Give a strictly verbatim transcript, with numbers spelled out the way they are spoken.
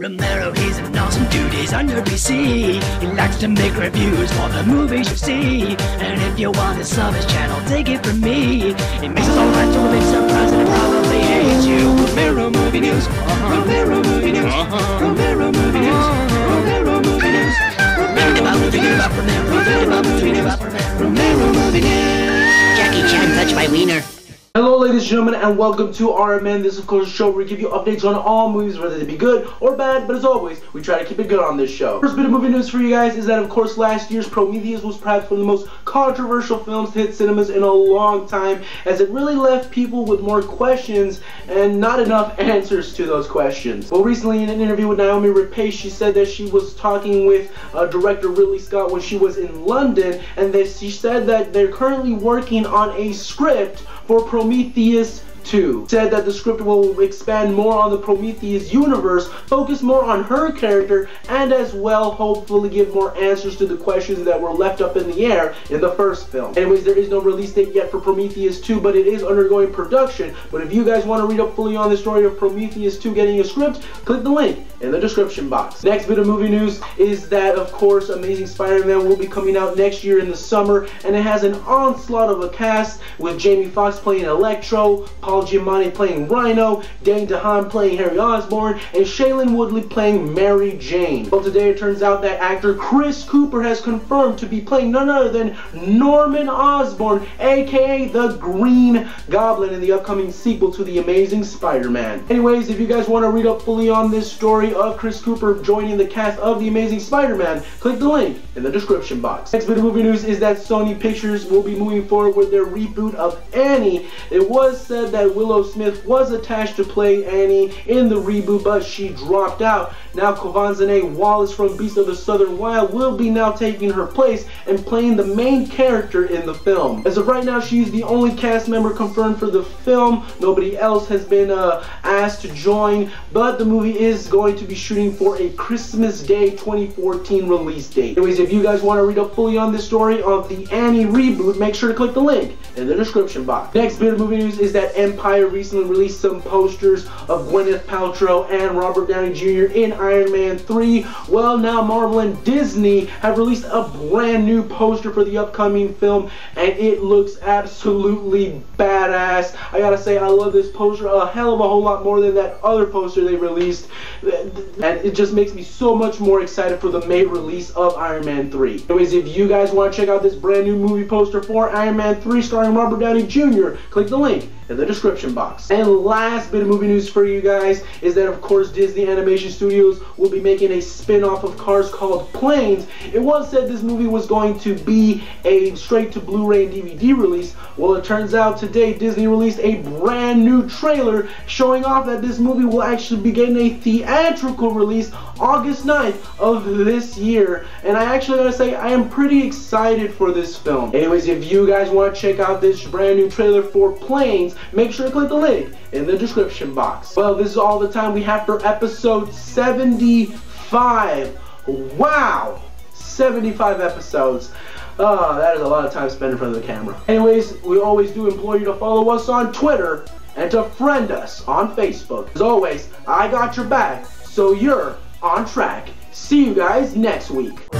Romero, he's an awesome dude, he's on your P C. He likes to make reviews for the movies you see. And if you want to sub his channel, take it from me. It makes us all right, totally surprised, and it probably hates you. Romero Movie News, Romero Movie News, Romero Movie News, Romero Movie News, Romero Movie News, Romero Movie News, Romero Movie News. Jackie Chan touched my wiener. Hello ladies and gentlemen, and welcome to Iron Man. This is of course a show where we give you updates on all movies, whether they be good or bad, but as always, we try to keep it good on this show. First bit of movie news for you guys is that of course last year's Prometheus was perhaps one of the most controversial films to hit cinemas in a long time, as it really left people with more questions and not enough answers to those questions. Well, recently in an interview with Noomi Rapace, she said that she was talking with uh, director Ridley Scott when she was in London, and that she said that they're currently working on a script for Prometheus Two. Said that the script will expand more on the Prometheus universe, focus more on her character, and as well hopefully give more answers to the questions that were left up in the air in the first film. Anyways, there is no release date yet for Prometheus Two, but it is undergoing production. But if you guys want to read up fully on the story of Prometheus Two getting a script, click the link in the description box. Next bit of movie news is that of course Amazing Spider-Man will be coming out next year in the summer, and it has an onslaught of a cast with Jamie Foxx playing Electro, Al Giamatti playing Rhino, Dane DeHaan playing Harry Osborn, and Shailen Woodley playing Mary Jane. Well, today it turns out that actor Chris Cooper has confirmed to be playing none other than Norman Osborn, aka the Green Goblin, in the upcoming sequel to The Amazing Spider-Man. Anyways, if you guys want to read up fully on this story of Chris Cooper joining the cast of The Amazing Spider-Man, click the link in the description box. Next bit of movie news is that Sony Pictures will be moving forward with their reboot of Annie. It was said that Willow Smith was attached to play Annie in the reboot, but she dropped out. Now Quvenzhané Wallace from Beast of the Southern Wild will be now taking her place and playing the main character in the film. As of right now, she's the only cast member confirmed for the film. Nobody else has been uh, asked to join, but the movie is going to be shooting for a Christmas Day twenty fourteen release date. Anyways, if you guys want to read up fully on the story of the Annie reboot, make sure to click the link in the description box. Next bit of movie news is that M Empire recently released some posters of Gwyneth Paltrow and Robert Downey Junior in Iron Man three. Well, now Marvel and Disney have released a brand new poster for the upcoming film, and it looks absolutely badass. I gotta say, I love this poster a hell of a whole lot more than that other poster they released, and it just makes me so much more excited for the May release of Iron Man three. Anyways, if you guys want to check out this brand new movie poster for Iron Man three starring Robert Downey Junior, click the link in the description box. And last bit of movie news for you guys is that of course Disney Animation Studios will be making a spin-off of Cars called Planes. It was said this movie was going to be a straight to Blu-ray and D V D release. Well, it turns out today Disney released a brand new trailer showing off that this movie will actually be getting a theatrical release August ninth of this year, and I actually gotta say I am pretty excited for this film. Anyways, if you guys want to check out this brand new trailer for Planes, make sure to click the link in the description box. Well, this is all the time we have for episode seventy-five. Wow! seventy-five episodes. Oh, that is a lot of time spent in front of the camera. Anyways, we always do implore you to follow us on Twitter and to friend us on Facebook. As always, I got your back, so you're on track. See you guys next week.